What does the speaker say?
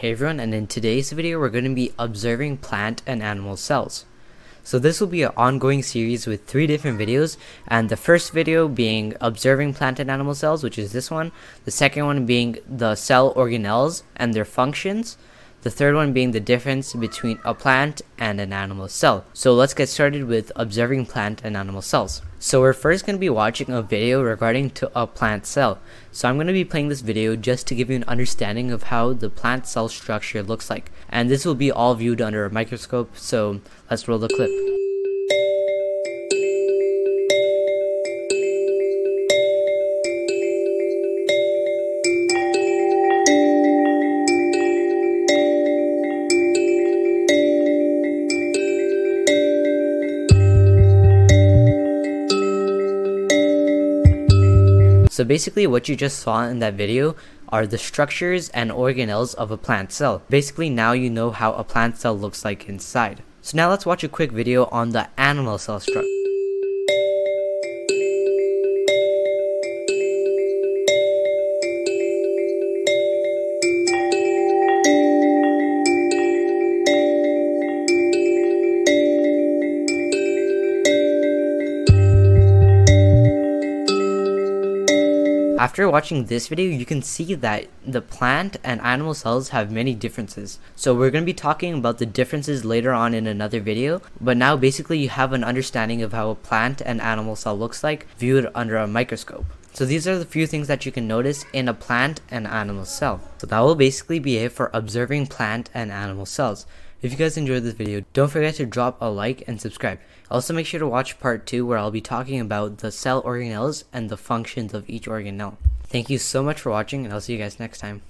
Hey everyone, and in today's video we're going to be observing plant and animal cells. So this will be an ongoing series with three different videos, and the first video being observing plant and animal cells, which is this one, the second one being the cell organelles and their functions, the third one being the difference between a plant and an animal cell. So let's get started with observing plant and animal cells. So we're first going to be watching a video regarding to a plant cell. So I'm going to be playing this video just to give you an understanding of how the plant cell structure looks like. And this will be all viewed under a microscope, so let's roll the clip. So basically what you just saw in that video are the structures and organelles of a plant cell. Basically now you know how a plant cell looks like inside. So now let's watch a quick video on the animal cell structure. After watching this video, you can see that the plant and animal cells have many differences. So we're going to be talking about the differences later on in another video, but now basically you have an understanding of how a plant and animal cell looks like viewed under a microscope. So these are the few things that you can notice in a plant and animal cell. So that will basically be it for observing plant and animal cells. If you guys enjoyed this video, don't forget to drop a like and subscribe. Also make sure to watch part 2 where I'll be talking about the cell organelles and the functions of each organelle. Thank you so much for watching, and I'll see you guys next time.